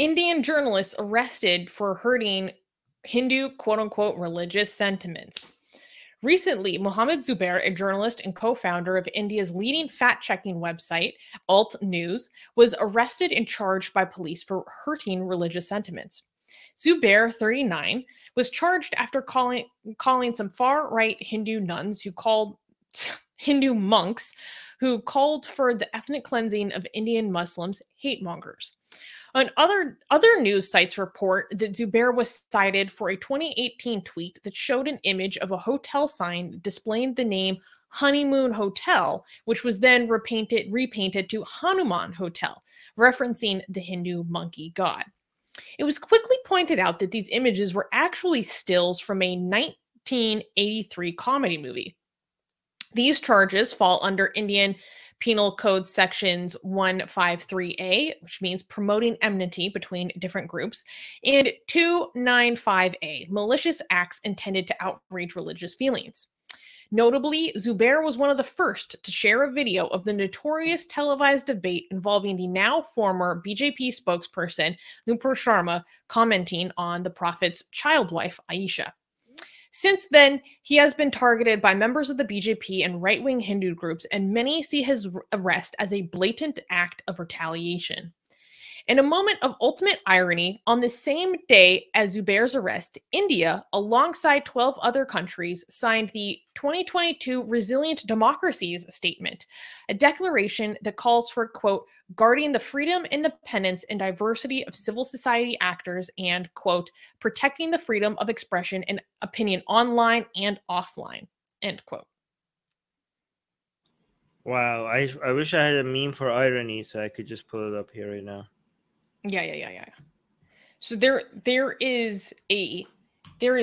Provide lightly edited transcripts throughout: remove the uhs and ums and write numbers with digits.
Indian journalists arrested for hurting Hindu quote-unquote religious sentiments. Recently, Mohammed Zubair, a journalist and co-founder of India's leading fact-checking website, Alt News, was arrested and charged by police for hurting religious sentiments. Zubair, 39, was charged after calling some far-right Hindu nuns who called Hindu monks who called for the ethnic cleansing of Indian Muslims hate mongers. And other news sites report that Zubair was cited for a 2018 tweet that showed an image of a hotel sign displaying the name Honeymoon Hotel, which was then repainted to Hanuman Hotel, referencing the Hindu monkey god. It was quickly pointed out that these images were actually stills from a 1983 comedy movie. These charges fall under Indian Penal Code sections 153A, which means promoting enmity between different groups, and 295A, malicious acts intended to outrage religious feelings. Notably, Zubair was one of the first to share a video of the notorious televised debate involving the now former BJP spokesperson Nupur Sharma commenting on the Prophet's child wife, Aisha. Since then, he has been targeted by members of the BJP and right-wing Hindu groups, and many see his arrest as a blatant act of retaliation. In a moment of ultimate irony, on the same day as Zubair's arrest, India, alongside 12 other countries, signed the 2022 Resilient Democracies Statement, a declaration that calls for, quote, guarding the freedom, independence, and diversity of civil society actors and, quote, protecting the freedom of expression and opinion online and offline, end quote. Wow, I wish I had a meme for irony so I could just pull it up here right now. Yeah. So there is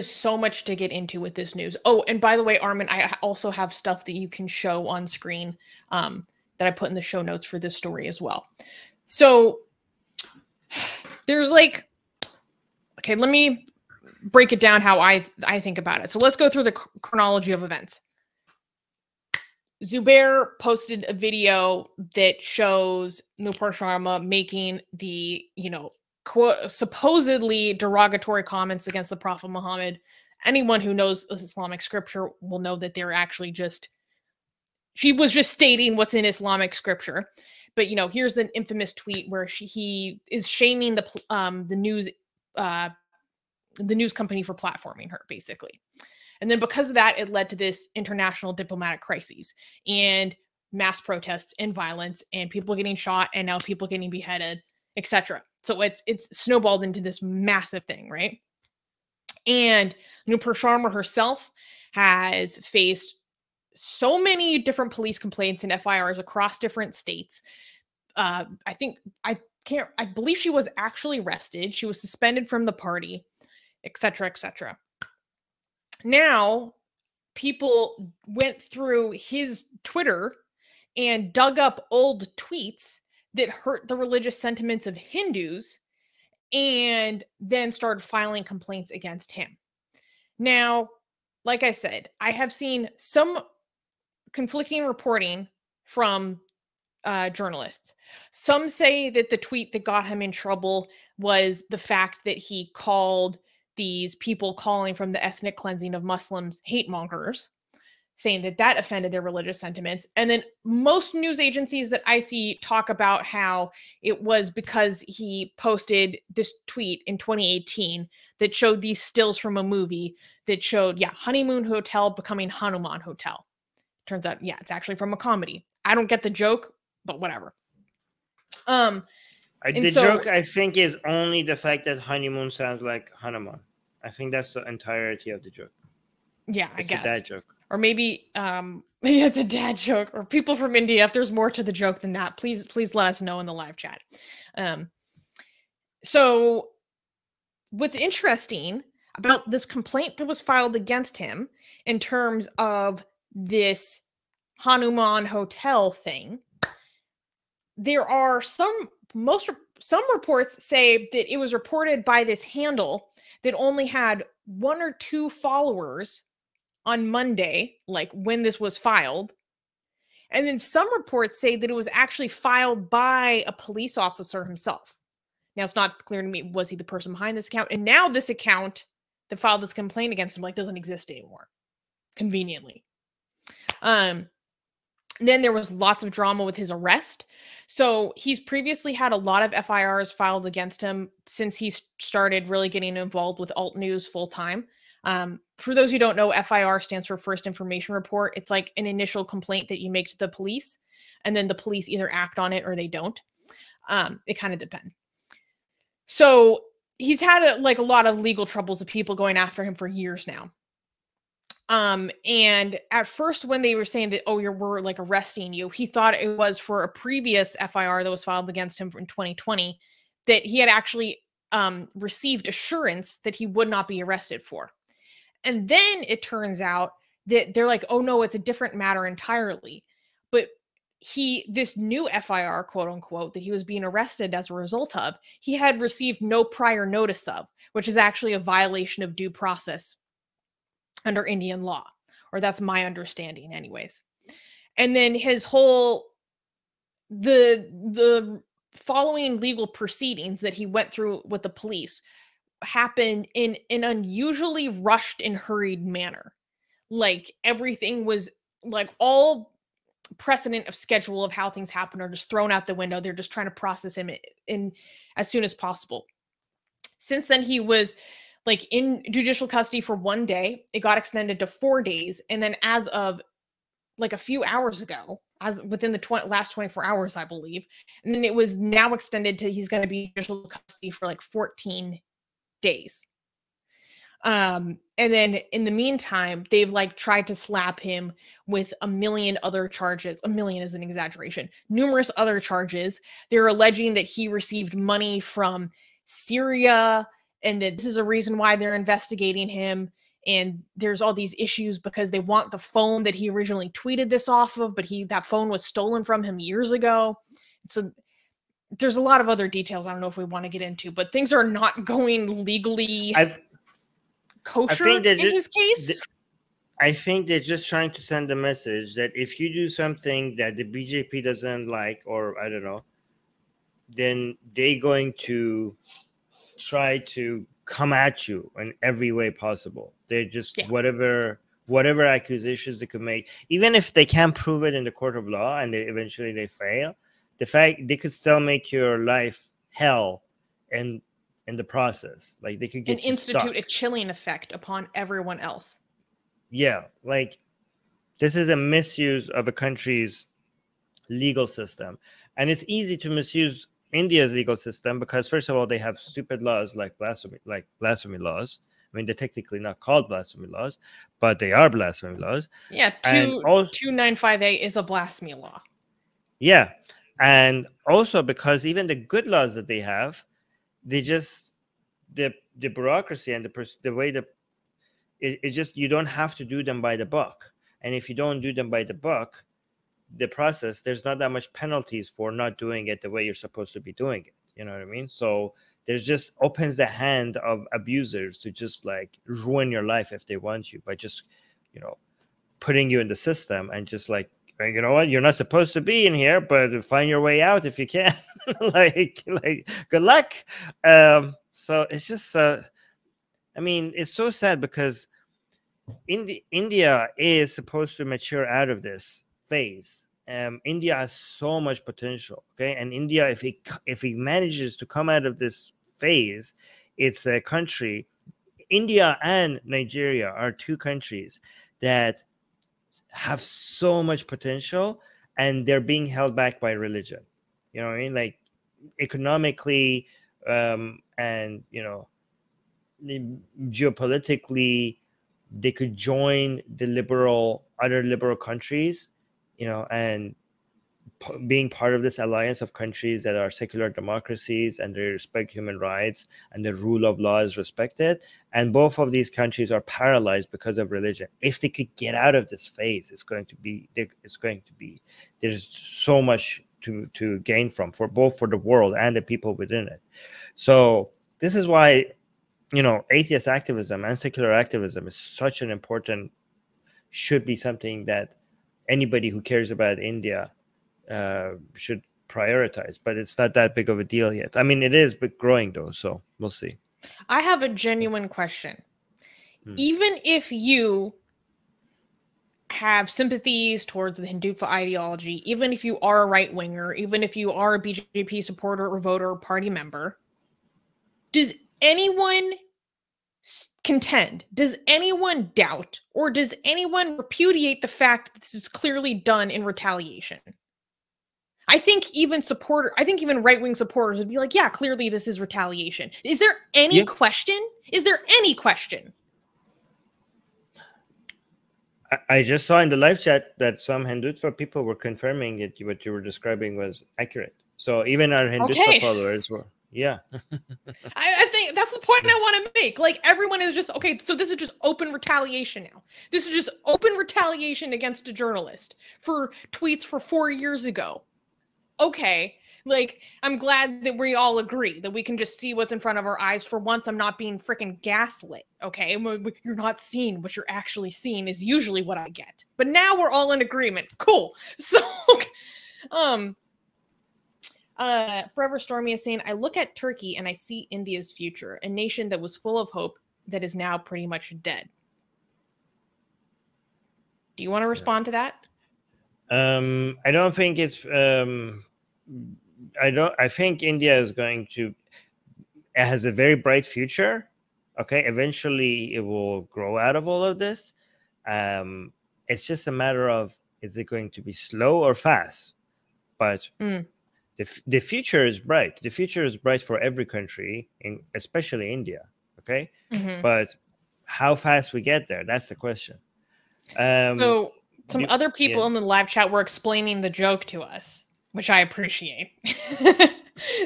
so much to get into with this news. Oh, and by the way, Armin, I also have stuff that you can show on screen that I put in the show notes for this story as well. So there's like, okay, let me break it down how I think about it. So let's go through the chronology of events. Zubair posted a video that shows Nupur Sharma making the, you know, quote, supposedly derogatory comments against the Prophet Muhammad. Anyone who knows Islamic scripture will know that they're actually just, she was just stating what's in Islamic scripture. But, you know, here's the infamous tweet where he is shaming the news company for platforming her, basically. And then because of that, it led to this international diplomatic crisis and mass protests and violence and people getting shot and now people getting beheaded, etc. So it's snowballed into this massive thing, right? And Nupur Sharma herself has faced so many different police complaints and FIRs across different states. I believe she was actually arrested. She was suspended from the party, etc., etc. Now, people went through his Twitter and dug up old tweets that hurt the religious sentiments of Hindus and then started filing complaints against him. Now, like I said, I have seen some conflicting reporting from journalists. Some say that the tweet that got him in trouble was the fact that he called these people calling from the ethnic cleansing of Muslims hate mongers, saying that that offended their religious sentiments. And then most news agencies that I see talk about how it was because he posted this tweet in 2018 that showed these stills from a movie that showed, yeah, Honeymoon Hotel becoming Hanuman Hotel. Turns out, yeah, it's actually from a comedy. I don't get the joke, but whatever. The joke, I think, is only the fact that honeymoon sounds like Hanuman. I think that's the entirety of the joke. Yeah, I guess. It's a dad joke. Or maybe it's a dad joke. Or people from India, if there's more to the joke than that, please let us know in the live chat. So what's interesting about this complaint that was filed against him in terms of this Hanuman Hotel thing, there are some reports say that it was reported by this handle that only had 1 or 2 followers on Monday, like when this was filed. And then some reports say that it was actually filed by a police officer himself. Now it's not clear to me, was he the person behind this account? And now this account that filed this complaint against him, like, doesn't exist anymore, conveniently. Then there was lots of drama with his arrest. So he's previously had a lot of FIRs filed against him since he started really getting involved with Alt News full time. For those who don't know, FIR stands for First Information Report. It's like an initial complaint that you make to the police, and then the police either act on it or they don't. It kind of depends. So he's had a lot of legal troubles of people going after him for years now. And at first, when they were saying that, oh, we're like arresting you, he thought it was for a previous FIR that was filed against him in 2020 that he had actually received assurance that he would not be arrested for. And then it turns out that they're like, oh no, it's a different matter entirely. But this new FIR, quote unquote, that he was being arrested as a result of, he had received no prior notice of, which is actually a violation of due process under Indian law, or that's my understanding anyways. And then his whole, the following legal proceedings that he went through with the police happened in an unusually rushed and hurried manner. Like, everything was like, all precedent of schedule of how things happen are just thrown out the window. They're just trying to process him in as soon as possible. Since then, he was like in judicial custody for 1 day. It got extended to 4 days. And then as of like a few hours ago, as within the last 24 hours, I believe. And then it was now extended to, he's going to be judicial custody for like 14 days. And then in the meantime, they've like tried to slap him with a million other charges. A million is an exaggeration. Numerous other charges. They're alleging that he received money from Syria and that this is a reason why they're investigating him. And there's all these issues because they want the phone that he originally tweeted this off of, but that phone was stolen from him years ago. So there's a lot of other details I don't know if we want to get into, but things are not going legally kosher in his case. I think they're just trying to send a message that if you do something that the BJP doesn't like, or I don't know, then they're going to try to come at you in every way possible. They're just, yeah, whatever accusations they could make, even if they can't prove it in the court of law and eventually they fail, the fact they could still make your life hell and in the process, like they could get you institute stuck. A chilling effect upon everyone else. Yeah, like this is a misuse of a country's legal system, and it's easy to misuse India's legal system because, first of all, they have stupid laws like blasphemy laws. I mean, they're technically not called blasphemy laws, but they are blasphemy laws. Yeah, 295A is a blasphemy law. Yeah, and also because even the good laws that they have, they just, the bureaucracy and the way that it's just, you don't have to do them by the book. And if you don't do them by the book, the process, there's not that much penalties for not doing it the way you're supposed to be doing it. You know what I mean? So there's just, opens the hand of abusers to just like ruin your life if they want you by just, you know, putting you in the system and just like, you know what, you're not supposed to be in here, but find your way out if you can. like good luck. So it's just, I mean, it's so sad because India is supposed to mature out of this phase. India has so much potential, okay? And India, if it manages to come out of this phase, it's a country. India and Nigeria are two countries that have so much potential, and they're being held back by religion. You know what I mean? Like economically, and you know, geopolitically, they could join the other liberal countries, you know, and being part of this alliance of countries that are secular democracies and they respect human rights and the rule of law is respected. And both of these countries are paralyzed because of religion. If they could get out of this phase, there's so much to gain from, for both for the world and the people within it. So this is why, you know, atheist activism and secular activism is such an important, should be something that anybody who cares about India should prioritized, but it's not that big of a deal yet. I mean, it is, but growing though, so we'll see. I have a genuine question. Even if you have sympathies towards the Hindutva ideology, even if you are a right-winger, even if you are a BJP supporter or voter or party member, does anyone contend? Does anyone doubt? Or does anyone repudiate the fact that this is clearly done in retaliation? I think even right-wing supporters would be like, yeah, clearly this is retaliation. Is there any question? Is there any question? I just saw in the live chat that some Hindutva people were confirming that what you were describing was accurate. So even our Hindutva followers were, I think that's the point I want to make. Like, everyone is just, okay, so this is just open retaliation now. This is just open retaliation against a journalist for tweets for 4 years ago. Okay, like, I'm glad that we all agree that we can just see what's in front of our eyes for once. I'm not being freaking gaslit, okay? You're not seeing what you're actually seeing is usually what I get. But now we're all in agreement. Cool. So, Forever Stormy is saying, I look at Turkey and I see India's future, a nation that was full of hope that is now pretty much dead. Do you want to respond to that? I don't think it's... I think India is going to, it has a very bright future. Okay. Eventually it will grow out of all of this. It's just a matter of, is it going to be slow or fast? But the future is bright. The future is bright for every country, especially India. Okay. But how fast we get there, that's the question. So some other people in the live chat were explaining the joke to us, which I appreciate.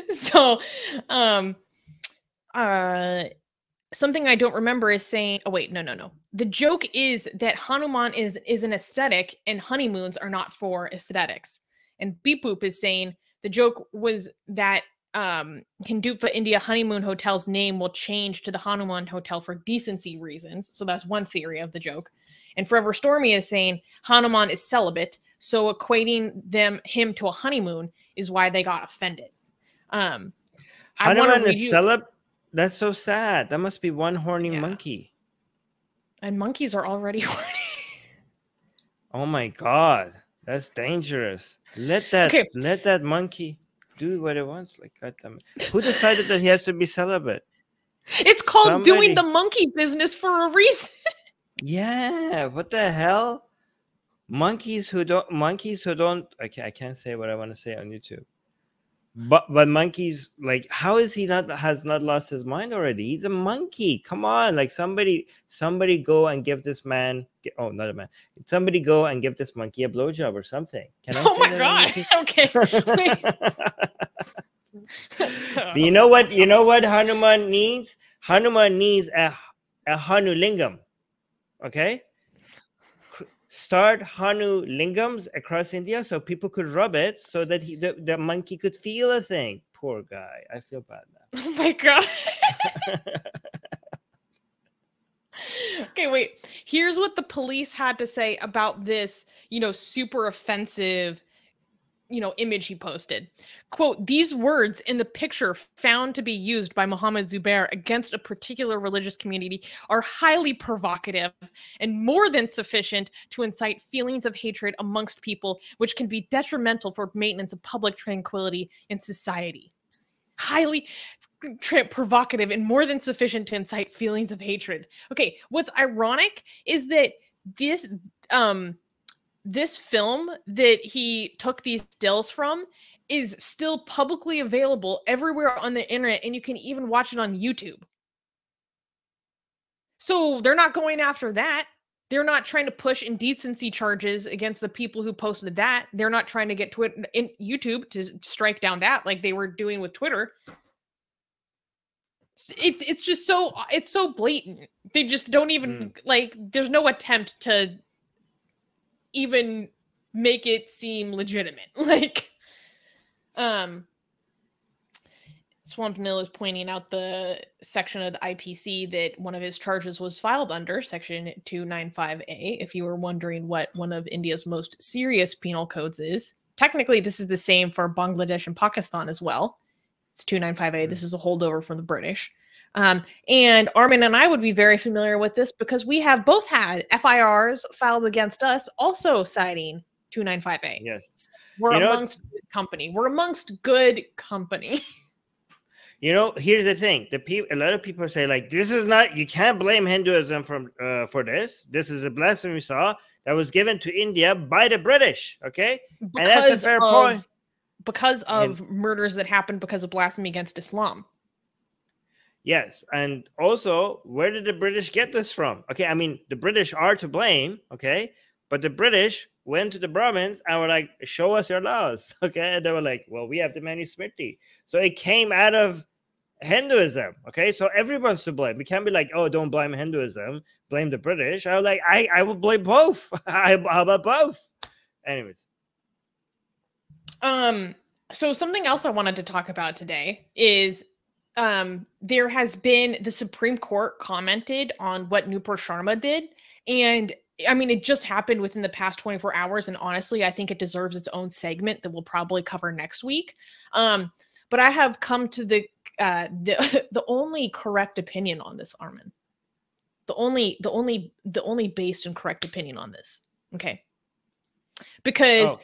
So, something I don't remember is saying, oh wait, no. The joke is that Hanuman is an aesthetic and honeymoons are not for aesthetics. And Beepoop is saying the joke was that Hindutva India Honeymoon Hotel's name will change to the Hanuman Hotel for decency reasons. So that's one theory of the joke. And Forever Stormy is saying Hanuman is celibate, so equating him to a honeymoon is why they got offended. Hanuman is celibate? That's so sad. That must be one horny monkey. And monkeys are already horny. Oh my God. That's dangerous. Let that monkey do what it wants. Like, goddamn. Who decided that he has to be celibate? It's called doing the monkey business for a reason. Yeah. What the hell? Monkeys who don't I can't say what I want to say on YouTube, but monkeys, like, how is he has not lost his mind already? He's a monkey. Come on, like, somebody go and give this man, oh, not a man, somebody go and give this monkey a blowjob or something. Can I? Oh my God. Okay. You know what Hanuman needs? Hanuman needs a Hanulingam. Okay. Start Hanu Lingams across India so people could rub it so that the monkey could feel a thing. Poor guy. I feel bad now. Oh my God. Okay, wait. Here's what the police had to say about this, super offensive, image he posted. Quote, these words in the picture found to be used by Mohammed Zubair against a particular religious community are highly provocative and more than sufficient to incite feelings of hatred amongst people, which can be detrimental for maintenance of public tranquility in society. Highly provocative and more than sufficient to incite feelings of hatred. Okay, what's ironic is that this film that he took these stills from is still publicly available everywhere on the internet, and you can even watch it on YouTube. So they're not going after that. They're not trying to push indecency charges against the people who posted that. They're not trying to get Twitter and YouTube to strike down that like they were doing with Twitter. It's just so, it's so blatant. They just don't even, like, there's no attempt to even make it seem legitimate. Like, Swamp Vanilla is pointing out the section of the IPC that one of his charges was filed under, section 295A, if you were wondering what one of India's most serious penal codes is. technically this is the same for Bangladesh and Pakistan as well. It's 295A. This is a holdover from the British. And Armin and I would be very familiar with this because we have both had FIRs filed against us also citing 295A. Yes. So we're amongst good company. We're amongst good company. You know, here's the thing. A lot of people say, like, this is not, you can't blame Hinduism for this. This is a blasphemy law that was given to India by the British, okay? Because and that's a fair point. Because of murders that happened because of blasphemy against Islam. Yes, and also, where did the British get this from? Okay, I mean, the British are to blame, okay? But the British went to the Brahmins and were like, show us your laws, okay? And they were like, well, we have the Manusmriti. So it came out of Hinduism, okay? So everyone's to blame. We can't be like, oh, don't blame Hinduism, blame the British. I was like, I will blame both. How about both? Anyways. So something else I wanted to talk about today is there has been the Supreme Court commented on what Nupur Sharma did. And I mean, it just happened within the past 24 hours. And honestly, I think it deserves its own segment that we'll probably cover next week. But I have come to the only correct opinion on this, Armin. The only based and correct opinion on this. Okay. Because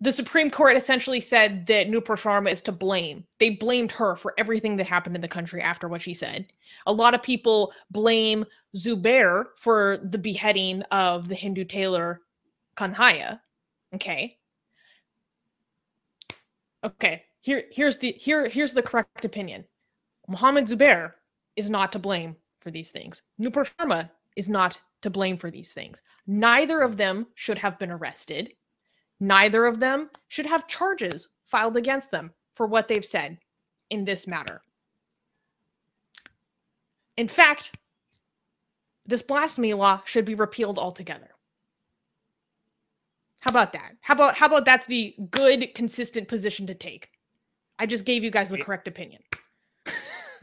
the Supreme Court essentially said that Nupur Sharma is to blame. They blamed her for everything that happened in the country after what she said. A lot of people blame Zubair for the beheading of the Hindu tailor Kanhaiya. Okay. Okay. Here's the correct opinion. Mohammed Zubair is not to blame for these things. Nupur Sharma is not to blame for these things. Neither of them should have been arrested. Neither of them should have charges filed against them for what they've said in this matter. In fact, this blasphemy law should be repealed altogether. How about that? How about that's the good, consistent position to take? I just gave you guys the correct opinion.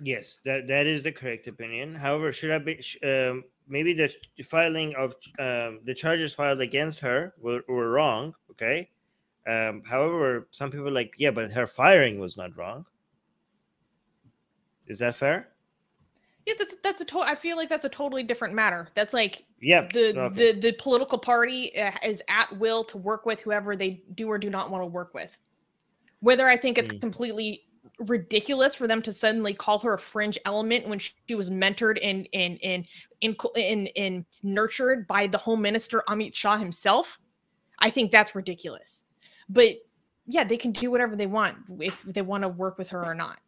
Yes, that is the correct opinion. However, should I be maybe the filing of the charges filed against her were wrong, okay? However, some people are like, yeah, but her firing was not wrong. Is that fair? Yeah, that's a total. I feel like that's a totally different matter. That's like the political party is at will to work with whoever they do or do not want to work with. Whether I think it's completely ridiculous for them to suddenly call her a fringe element when she was mentored and nurtured by the Home Minister Amit Shah himself, I think that's ridiculous. But yeah, they can do whatever they want if they want to work with her or not.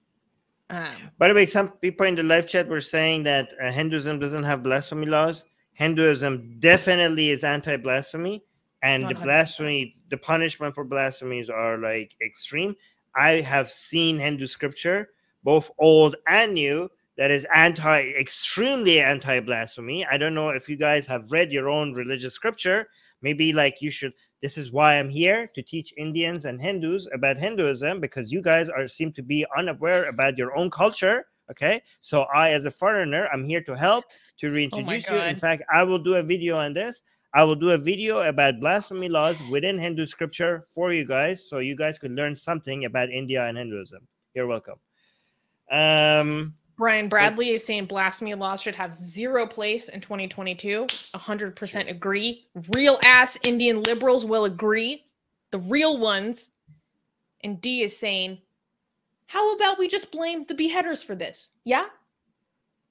By the way, some people in the live chat were saying that Hinduism doesn't have blasphemy laws. Hinduism definitely is anti-blasphemy, and 100%. The blasphemy, the punishment for blasphemies are like extreme. I have seen Hindu scripture, both old and new, that is extremely anti-blasphemy. I don't know if you guys have read your own religious scripture. Maybe like you should. This is why I'm here, to teach Indians and Hindus about Hinduism, because you guys seem to be unaware about your own culture. Okay, so I, as a foreigner, I'm here to help, to reintroduce you. In fact, I will do a video on this. I will do a video about blasphemy laws within Hindu scripture for you guys, so you guys could learn something about India and Hinduism. You're welcome. Brian Bradley is saying blasphemy laws should have zero place in 2022. 100% agree. Real ass Indian liberals will agree. The real ones. And D is saying, how about we just blame the beheaders for this? Yeah?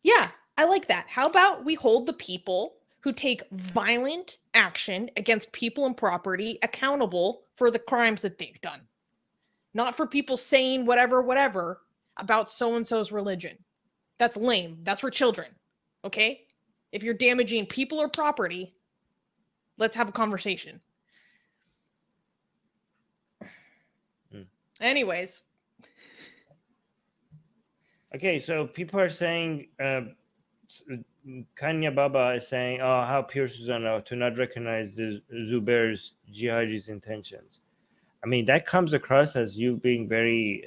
Yeah, I like that. How about we hold the people who take violent action against people and property accountable for the crimes that they've done? Not for people saying whatever about so-and-so's religion. That's lame. That's for children. Okay? If you're damaging people or property, let's have a conversation. Anyways. Okay, so people are saying, Kanya Baba is saying, oh, how pure Susanna to not recognize the Zubair's jihadi's intentions. I mean, that comes across as you being very...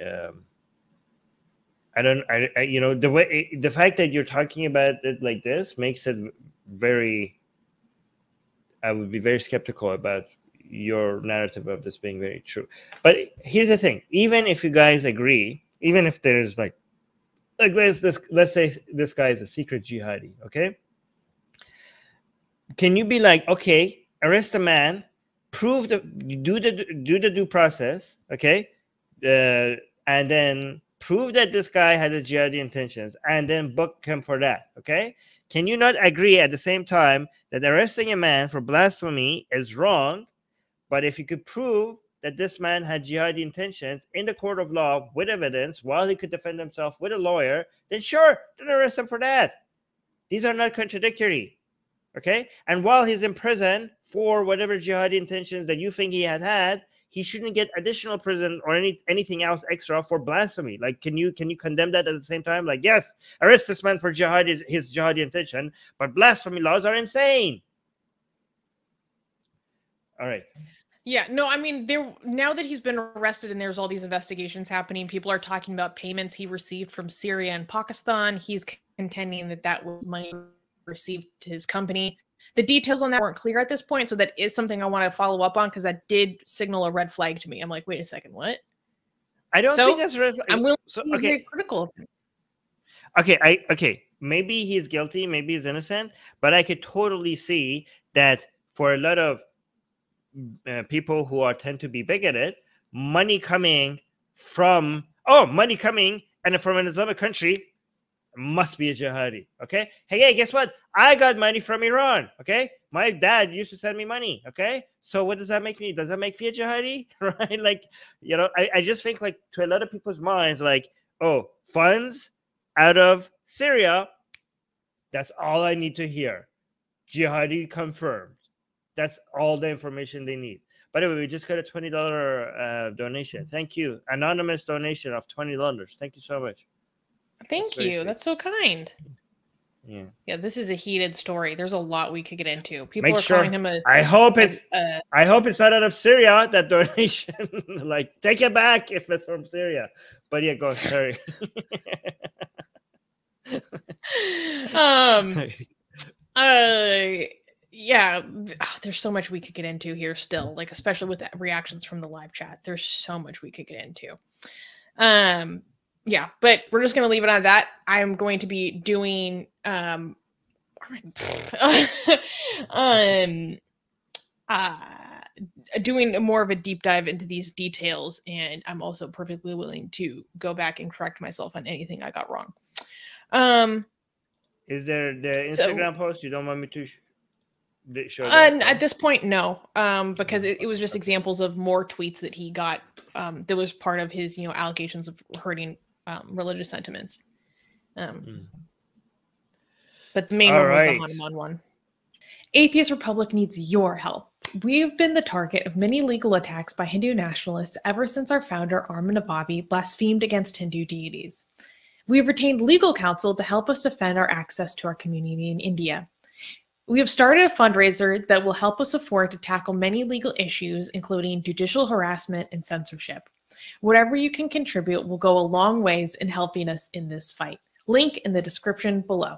I you know, the way the fact that you're talking about it like this makes it very... I would be very skeptical about your narrative of this being very true. But here's the thing, even if you guys agree, even if there's like let's say this guy is a secret jihadi, okay? Can you be like, okay, arrest the man, prove the do the due process, okay, and then prove that this guy had a jihadi intentions, and then book him for that, okay? Can you not agree at the same time that arresting a man for blasphemy is wrong, but if you could prove that this man had jihadi intentions in the court of law with evidence while he could defend himself with a lawyer, then sure, then arrest him for that. These are not contradictory, okay? And while he's in prison for whatever jihadi intentions that you think he had, he shouldn't get additional prison or anything else extra for blasphemy. Like, can you condemn that at the same time? Like, yes, arrest this man for jihadi, his jihadi intention, but blasphemy laws are insane. All right. Yeah, no, I mean, now that he's been arrested and there's all these investigations happening, people are talking about payments he received from Syria and Pakistan. He's contending that that was money received to his company. The details on that weren't clear at this point, so that is something I want to follow up on, because that did signal a red flag to me. I'm like, wait a second, what? I don't think that's red flag. I'm willing to be very critical of him. Okay, maybe he's guilty, maybe he's innocent, but I could totally see that for a lot of people who tend to be bigoted, money coming from and from an Islamic country must be a jihadi. Okay, hey, guess what? I got money from Iran. Okay, my dad used to send me money. Okay, so what does that make me? Does that make me a jihadi? Right? Like, you know, I just think, like, to a lot of people's minds, like, oh, funds out of Syria, that's all I need to hear. Jihadi confirmed. That's all the information they need. By the way, we just got a $20 donation. Thank you. Anonymous donation of $20. Thank you so much. Thank you. That's so kind. Yeah. Yeah, this is a heated story. There's a lot we could get into. People are calling him a... I hope it's not out of Syria, that donation. Like, take it back if it's from Syria. But yeah, go. Sorry. Yeah, there's so much we could get into here still, like, especially with reactions from the live chat. There's so much we could get into. Yeah, but we're just going to leave it on that. I'm going to be doing doing more of a deep dive into these details, and I'm also perfectly willing to go back and correct myself on anything I got wrong. Is there the Instagram post you don't want me to... at this point, no, because it was just examples of more tweets that he got that was part of his, you know, allegations of hurting religious sentiments. But the main one was the Hanuman one. Atheist Republic needs your help. We've been the target of many legal attacks by Hindu nationalists ever since our founder, Armin Navabi, blasphemed against Hindu deities. We've retained legal counsel to help us defend our access to our community in India. We have started a fundraiser that will help us afford to tackle many legal issues, including judicial harassment and censorship. Whatever you can contribute will go a long ways in helping us in this fight. Link in the description below.